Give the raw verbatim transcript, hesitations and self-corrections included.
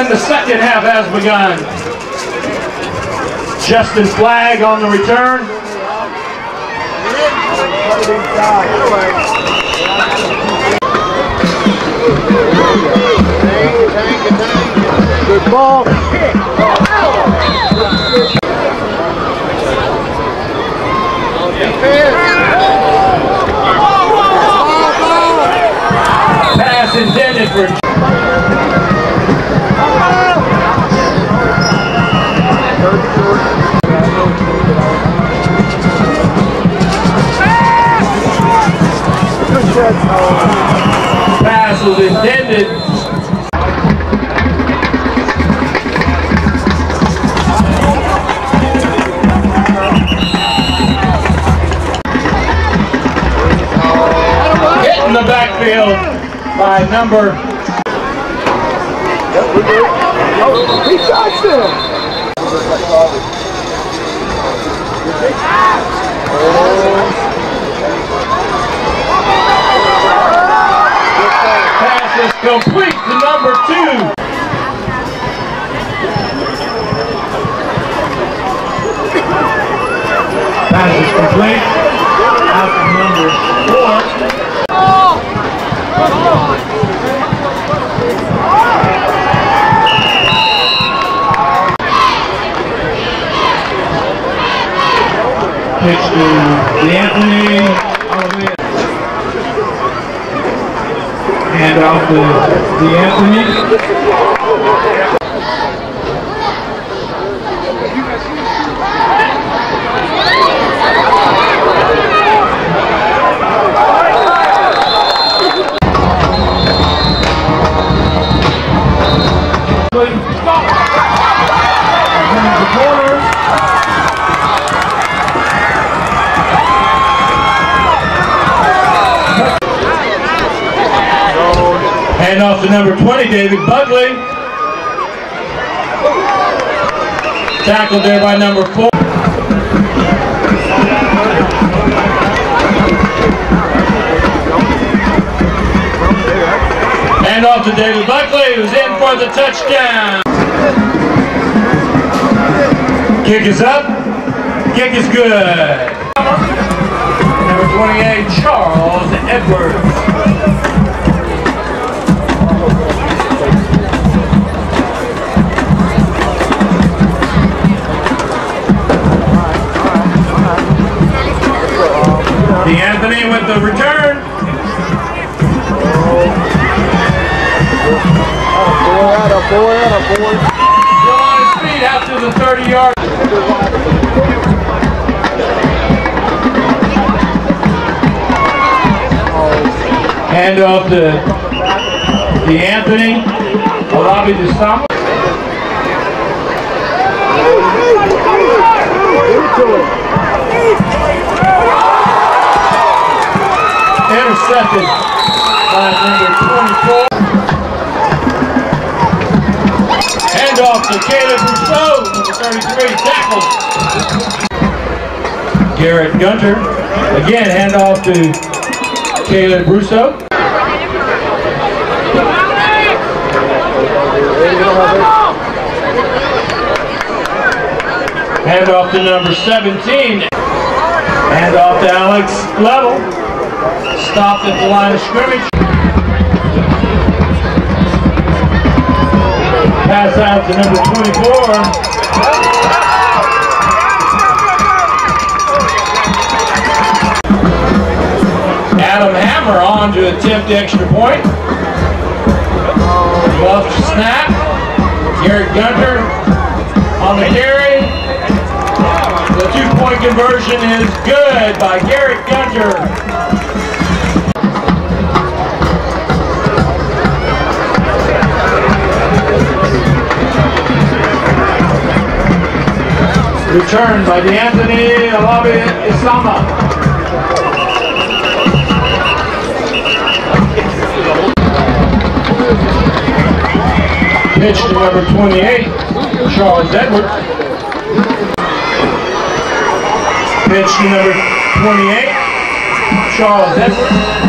and the second half has begun. Justin Flagg on the return. Good ball. Pass intended for pass was intended. Hit in the backfield by number. Oh, he touched him. Pass is complete to number two. Pass is complete out to number four. Oh. Oh. Pitch to D'Anthony Alabi Isama. Hand off to D'Anthony. Stop! The corner. Hand off to number twenty, David Buckley. Tackled there by number four. Hand off to David Buckley, who's in for the touchdown. Kick is up. Kick is good. Number twenty-eight, Charles Edwards. D'Anthony with the return. Still on his feet out to the thirty yard. Hand off to D'Anthony Olavi DeSantis. Intercepted by number twenty-four. Handoff to Caleb Russo, number thirty-three, tackled. Garrett Gunter. Again, handoff to Caleb Russo. Handoff to number seventeen. Handoff to Alex Level. Stopped at the line of scrimmage. Pass out to number twenty-four. Adam Hammer on to attempt the extra point. Bluff snap. Garrett Gunter on the carry. The two-point conversion is good by Garrett Gunter. Return by D'Anthony Alabi Isama. Pitch to number twenty-eight, Charles Edwards. Pitch to number twenty-eight, Charles Edwards.